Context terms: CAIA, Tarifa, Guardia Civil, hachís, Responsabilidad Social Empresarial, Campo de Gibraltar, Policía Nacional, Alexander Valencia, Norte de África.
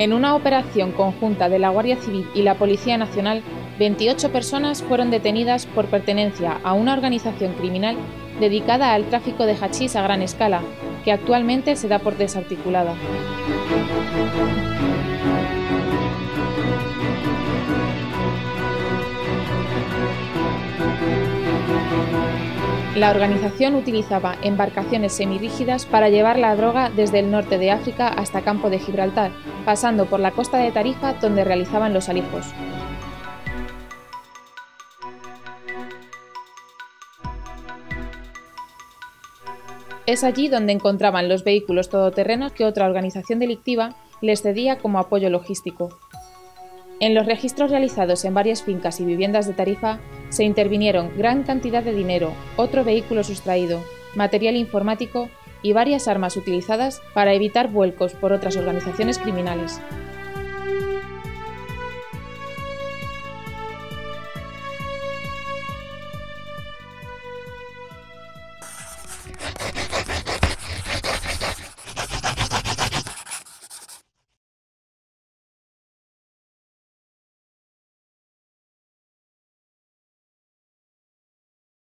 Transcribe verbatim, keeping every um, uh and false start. En una operación conjunta de la Guardia Civil y la Policía Nacional, veintiocho personas fueron detenidas por pertenencia a una organización criminal dedicada al tráfico de hachís a gran escala, que actualmente se da por desarticulada. La organización utilizaba embarcaciones semirrígidas para llevar la droga desde el norte de África hasta Campo de Gibraltar, pasando por la costa de Tarifa, donde realizaban los alijos. Es allí donde encontraban los vehículos todoterrenos que otra organización delictiva les cedía como apoyo logístico. En los registros realizados en varias fincas y viviendas de Tarifa se intervinieron gran cantidad de dinero, otro vehículo sustraído, material informático y varias armas utilizadas para evitar vuelcos por otras organizaciones criminales.